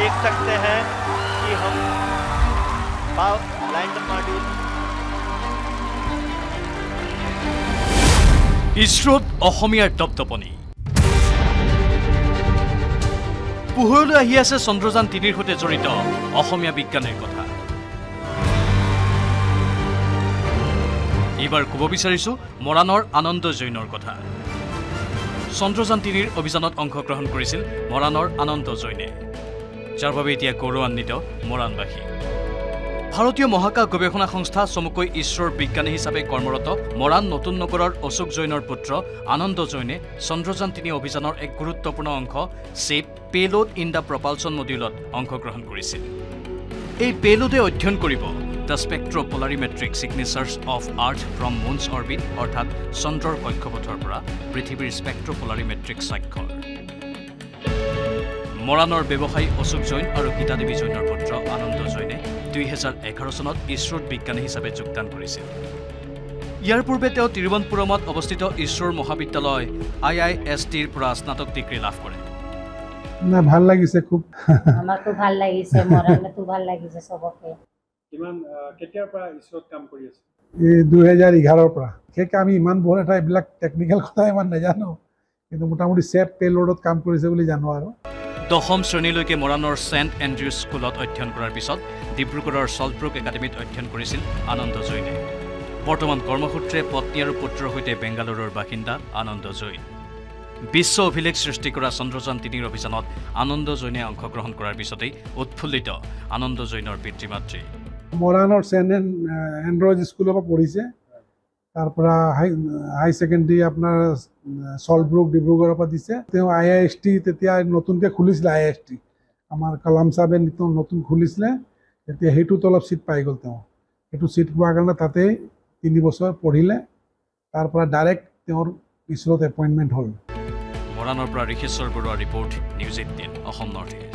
देख सकते हैं कि हम लैंडर मॉड्यूल इसरोत असमियार दपदपनी पुहरলৈ আহি আছে চন্দ্রযান ৩ৰ সৈতে জড়িত অসমীয়া বিজ্ঞানৰ কথা। এইবাৰ ক'ব বিচাৰিছো মৰাণৰ আনন্দ জৈনৰ কথা। চন্দ্ৰযান ৩ৰ অভিযানত অংশগ্ৰহণ কৰিছিল মৰাণৰ আনন্দ জৈনে, যাৰ বাবে এতিয়া গৌৰৱান্বিত মৰাণবাসী। ভাৰতীয় মহাকাশ গৱেষণা সংস্থা চমুকৈ ইছৰোৰ বিজ্ঞানী হিচাপে কৰ্মৰত মৰাণ নতুন নগৰৰ অশোক জৈনৰ পুত্ৰ আনন্দ জৈনে চন্দ্ৰযান ৩ অভিযানৰ এক গুৰুত্বপূৰ্ণ অংশ SHAPE payload in the propulsion মডিউলত অংশগ্ৰহণ কৰিছিল। এই পেলোডে অধ্যয়ন কৰিব the spectropolarimetric signatures of Earth from moon's orbit, অৰ্থাৎ চন্দ্ৰৰ কক্ষপথৰ পৰা পৃথিৱীৰ স্পেক্ট্ৰ'পলাৰিমেট্ৰিক স্বাক্ষৰ। মৰাণৰ ব্যৱসায়ী অশোক জৈন আৰু গীতাদেৱী জৈনৰ পুত্ৰ আনন্দ জৈনে 2011 চনত ইছৰোত বিজ্ঞানী হিচাপে যোগদান কৰিছিল। ইয়াৰ পূৰ্বে তেওঁ তিৰুৱনন্তপুৰমত অৱস্থিত ইছৰোৰ মহাবিদ্যালয় IISTৰ পৰা স্নাতক ডিগ্ৰী লাভ কৰে। না ভাল লাগিছে, খুব আমাৰতো ভাল লাগিছে, মৰাণতো ভাল লাগিছে সবকে। কিমান কেতিয়াৰ পৰা ইছৰোত কাম কৰি আছে? 2011 পৰা। কিয়ক আমি ইমান বৰ এটা এইবিলাক টেকনিক্যাল কথা ইমান নাজানো, কিন্তু মোটামুটি চেপ পেলোডত কাম কৰিছে বুলি জানো আৰু। দশম শ্ৰেণীলৈকে মৰাণৰ সেন্ট এণ্ড্ৰিউজ স্কুলত অধ্যয়ন কৰাৰ পিছত ডিব্ৰুগড়ৰ সল্টব্ৰুক একাডেমীত অধ্যয়ন কৰিছিল আনন্দ জৈনে। বৰ্তমান কৰ্মসূত্ৰে পত্নী আৰু পুত্ৰৰ সৈতে বেংগালুৰুৰ বাসিন্দা আনন্দ জৈন। বিশ্ব অভিলেখ সৃষ্টি কৰা চন্দ্ৰযান ৩ৰ অভিযানত আনন্দ জৈনে অংশগ্ৰহণ কৰাৰ পিছতেই উৎফুল্লিত আনন্দ জৈনৰ পিতৃ মাতৃ। মৰাণৰ সেন্ট এণ্ড্ৰিউজ স্কুলৰ পৰা পঢ়িছে, তাৰপৰা হাই সেকেণ্ডেৰী আপোনাৰ সল্টব্ৰুক ডিব্ৰুগড়ৰ পৰা দিছে। তেওঁ IIST তেতিয়া নতুনকৈ খুলিছিলে, IIST আমাৰ কালাম সাহেবে নতুন খুলিছিলে, তেতিয়া সেইটোত অলপ চিট পাই গ'ল। তেওঁ সেইটো চিট পোৱাৰ কাৰণে তাতে 3 বছৰ পঢ়িলে, তাৰপৰা ডাইৰেক্ট তেওঁৰ ইছৰোত এপইণ্টমেণ্ট হ'ল। মৰাণৰ পৰা Risheswar Barua report, news 18 Assam north.